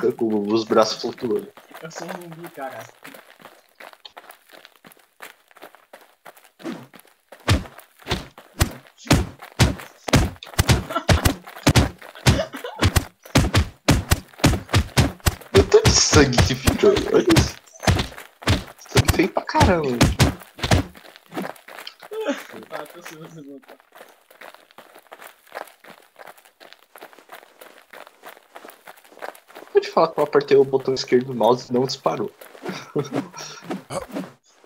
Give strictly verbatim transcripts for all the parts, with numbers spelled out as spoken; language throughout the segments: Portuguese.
fica com os braços flutuando. Eu sou um zumbi, cara. O tanto de sangue que fica, olha isso. Sangue feio pra caramba. Tá, tô sem você voltar. Pode falar que eu apertei o botão esquerdo do mouse e não disparou.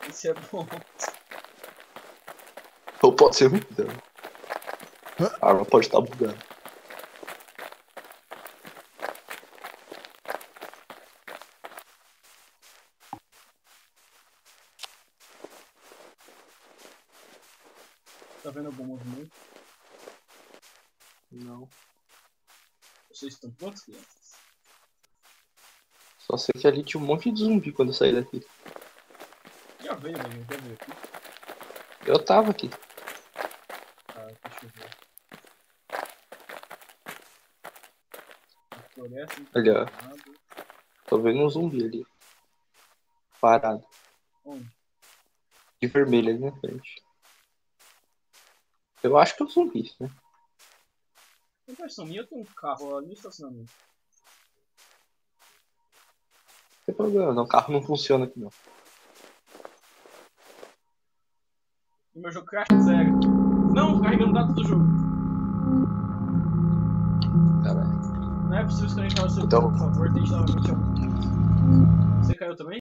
Isso é bom. Ou pode ser muito dano. A arma pode estar bugando. Tá vendo algum movimento? Não. Vocês estão prontos, crianças? Só sei que ali tinha um monte de zumbi quando eu saí daqui. Já veio, velho. Não veio aqui. Eu tava aqui. Ah, deixa eu ver. Olha, tô vendo um zumbi ali. Parado. Onde? De vermelho ali na frente. Eu acho que é um zumbi, né? Não pode sumir, eu tenho um carro ali no estacionamento. Não tem problema, não. O carro não funciona aqui, não. E meu jogo crash zero. Não, carregando dados do jogo. Caralho. Não é possível se conectar o seu, então... por favor, deixe novamente. Você caiu também?